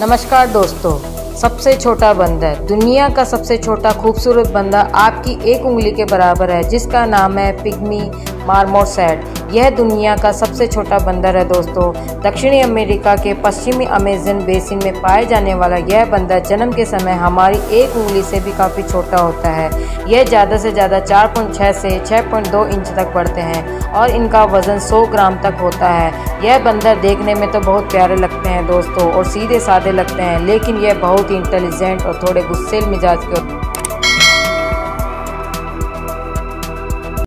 नमस्कार दोस्तों, सबसे छोटा बंदर। दुनिया का सबसे छोटा खूबसूरत बंदर आपकी एक उंगली के बराबर है, जिसका नाम है पिग्मी मार्मोसेट। यह दुनिया का सबसे छोटा बंदर है दोस्तों। दक्षिणी अमेरिका के पश्चिमी अमेज़न बेसिन में पाए जाने वाला यह बंदर जन्म के समय हमारी एक उंगली से भी काफ़ी छोटा होता है। यह ज़्यादा से ज़्यादा 4.6 से 6.2 इंच तक बढ़ते हैं और इनका वज़न 100 ग्राम तक होता है। यह बंदर देखने में तो बहुत प्यारे लगते हैं दोस्तों और सीधे साधे लगते हैं, लेकिन यह बहुत ही इंटेलिजेंट और थोड़े गुस्सेल मिजाज के होते हैं।